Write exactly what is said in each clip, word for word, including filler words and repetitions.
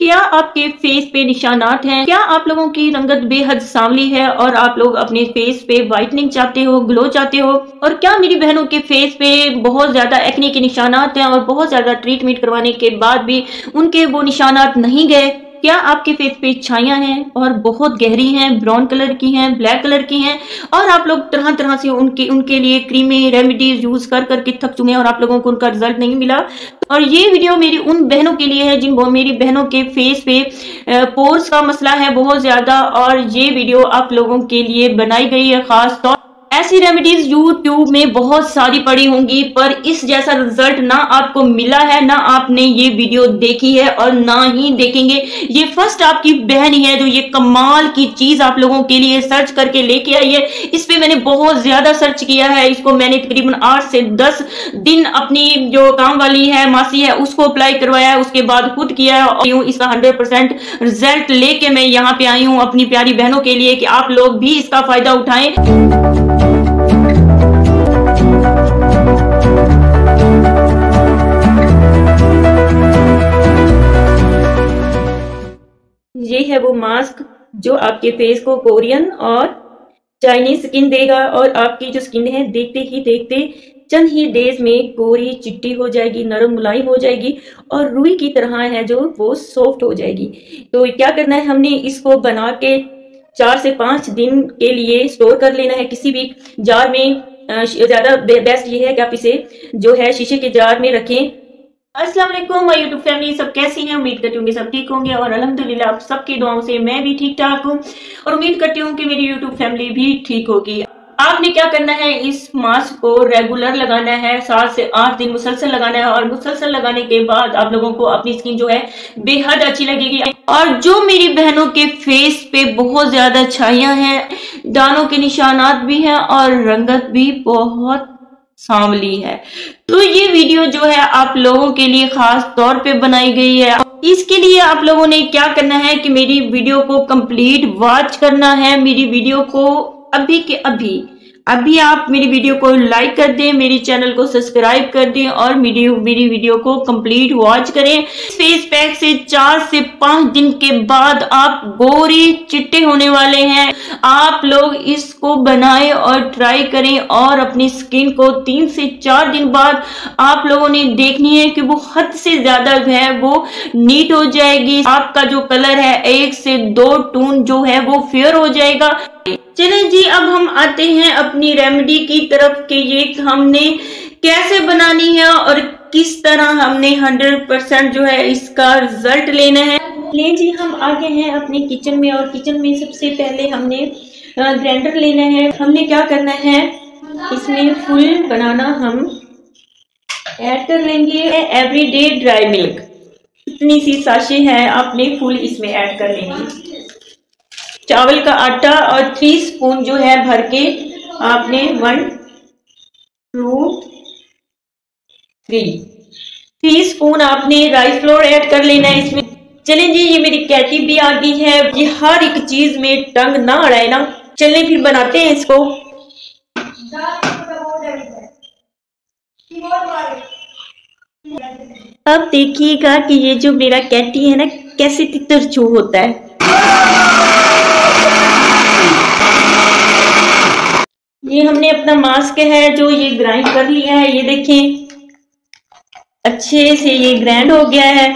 क्या आपके फेस पे निशानात हैं? क्या आप लोगों की रंगत बेहद सांवली है और आप लोग अपने फेस पे व्हाइटनिंग चाहते हो, ग्लो चाहते हो? और क्या मेरी बहनों के फेस पे बहुत ज्यादा एक्ने के निशानात हैं और बहुत ज्यादा ट्रीटमेंट करवाने के बाद भी उनके वो निशानात नहीं गए? क्या आपके फेस पे छाइयां हैं और बहुत गहरी हैं, ब्राउन कलर की हैं, ब्लैक कलर की हैं और आप लोग तरह तरह से उनके उनके लिए क्रीमें, रेमेडीज यूज कर करके थक चुके हैं और आप लोगों को उनका रिजल्ट नहीं मिला? और ये वीडियो मेरी उन बहनों के लिए है जिन मेरी बहनों के फेस पे पोर्स का मसला है बहुत ज्यादा, और ये वीडियो आप लोगों के लिए बनाई गई है खास तौर। ऐसी रेमेडीज यूट्यूब में बहुत सारी पड़ी होंगी पर इस जैसा रिजल्ट ना आपको मिला है, ना आपने ये वीडियो देखी है और ना ही देखेंगे। ये फर्स्ट आपकी बहन ही है जो ये कमाल की चीज आप लोगों के लिए सर्च करके लेके आई है। इस पे मैंने बहुत ज्यादा सर्च किया है, इसको मैंने तकरीबन आठ से दस दिन अपनी जो काम वाली है, मासी है, उसको अप्लाई करवाया है, उसके बाद खुद किया है और इसका हंड्रेड परसेंट रिजल्ट लेके मैं यहाँ पे आई हूँ अपनी प्यारी बहनों के लिए कि आप लोग भी इसका फायदा उठाएं। ये है वो मास्क जो आपके फेस को कोरियन और चाइनीज स्किन देगा और आपकी जो स्किन है देखते ही देखते चंद ही डेज में गोरी, चिट्टी हो जाएगी, नरम मुलायम हो जाएगी और रुई की तरह है जो वो सॉफ्ट हो जाएगी। तो क्या करना है, हमने इसको बना के चार से पांच दिन के लिए स्टोर कर लेना है किसी भी जार में। ज्यादा बेस्ट ये है कि आप इसे जो है शीशे के जार में रखें। अस्सलाम वालेकुम माय यूट्यूब फैमिली, सब कैसी हैं? उम्मीद करती हूँ कि सब ठीक होंगे और अल्हम्दुलिल्लाह आप सबकी दुआओं से मैं भी ठीक ठाक हूँ और उम्मीद करती हूँ कि मेरी यूट्यूब फैमिली भी ठीक होगी। आपने क्या करना है, इस मास्क को रेगुलर लगाना है, सात से आठ दिन मुसलसल लगाना है और मुसलसल लगाने के बाद आप लोगों को अपनी स्किन जो है बेहद अच्छी लगेगी। और जो मेरी बहनों के फेस पे बहुत ज्यादा छाइयां हैं, दानों के निशानात भी हैं और रंगत भी बहुत सांवली है, तो ये वीडियो जो है आप लोगों के लिए खास तौर पे बनाई गई है। इसके लिए आप लोगों ने क्या करना है कि मेरी वीडियो को कंप्लीट वॉच करना है। मेरी वीडियो को अभी के अभी अभी आप मेरी वीडियो को लाइक कर दें, मेरी चैनल को सब्सक्राइब कर दें और मेरी मेरी वीडियो को कंप्लीट वॉच करें। फेस पैक से चार से पांच दिन के बाद आप गोरी, चिट्टे होने वाले हैं। आप लोग इसको बनाएं और ट्राई करें और अपनी स्किन को तीन से चार दिन बाद आप लोगों ने देखनी है कि वो हद से ज्यादा है वो नीट हो जाएगी। आपका जो कलर है एक से दो टोन जो है वो फेयर हो जाएगा। चले जी, अब हम आते हैं अपनी रेमेडी की तरफ कि ये हमने कैसे बनानी है और किस तरह हमने हंड्रेड परसेंट जो है इसका रिजल्ट लेना है। ले जी, हम आ गए हैं अपने किचन में और किचन में सबसे पहले हमने ग्राइंडर लेना है। हमने क्या करना है, इसमें फुल बनाना हम ऐड कर लेंगे, एवरीडे ड्राई मिल्क इतनी सी साशे है आपने फुल इसमें ऐड कर लेंगे। चावल का आटा और थ्री स्पून जो है भर के आपने one two three three spoon आपने राइस फ्लोर ऐड कर लेना है इसमें। चलें जी, ये मेरी कैटी भी आ गई है। ये हर एक चीज में टंग ना अड़ाए ना। चलें फिर बनाते हैं इसको। अब देखिएगा कि ये जो मेरा कैटी है ना कैसे तितरछू होता है। ये हमने अपना मास्क है जो ये ग्राइंड कर लिया है, ये देखें अच्छे से ये ग्राइंड हो गया है।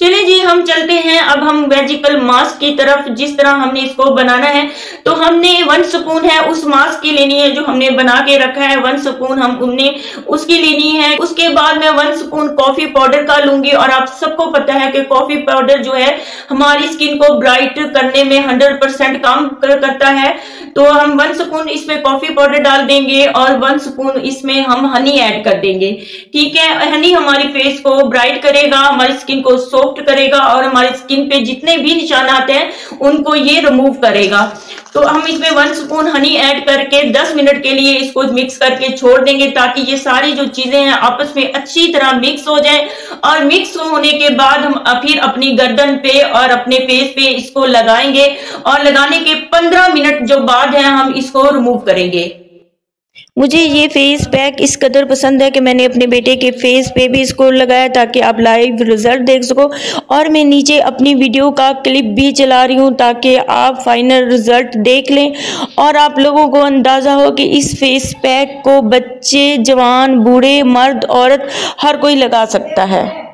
चलिए जी, हम चलते हैं अब हम मैजिकल मास्क की तरफ जिस तरह हमने इसको बनाना है। तो हमने वन स्पून है उस मास्क की लेनी है जो हमने बना के रखा है, वन स्पून हम हमने उसकी लेनी है। उसके बाद मैं वन स्पून कॉफी पाउडर का लूंगी और आप सबको पता है कि कॉफी पाउडर जो है हमारी स्किन को ब्राइट करने में हंड्रेड परसेंट काम कर, करता है। तो हम वन स्पून इसमें कॉफी पाउडर डाल देंगे और वन स्पून इसमें हम हनी ऐड कर देंगे। ठीक है, हनी हमारी फेस को ब्राइट करेगा, हमारी स्किन को सॉफ्ट करेगा और हमारी स्किन पे जितने भी निशानात हैं उनको ये रिमूव करेगा। तो हम इसमें वन स्पून हनी ऐड करके दस मिनट के लिए इसको मिक्स करके छोड़ देंगे ताकि ये सारी जो चीजें हैं आपस में अच्छी तरह मिक्स हो जाए। और मिक्स होने के बाद हम फिर अपनी गर्दन पे और अपने फेस पे इसको लगाएंगे और लगाने के पंद्रह मिनट जो बाद है हम इसको रिमूव करेंगे। मुझे ये फेस पैक इस कदर पसंद है कि मैंने अपने बेटे के फेस पे भी इसको लगाया ताकि आप लाइव रिजल्ट देख सको, और मैं नीचे अपनी वीडियो का क्लिप भी चला रही हूँ ताकि आप फाइनल रिजल्ट देख लें और आप लोगों को अंदाज़ा हो कि इस फेस पैक को बच्चे, जवान, बूढ़े, मर्द, औरत हर कोई लगा सकता है।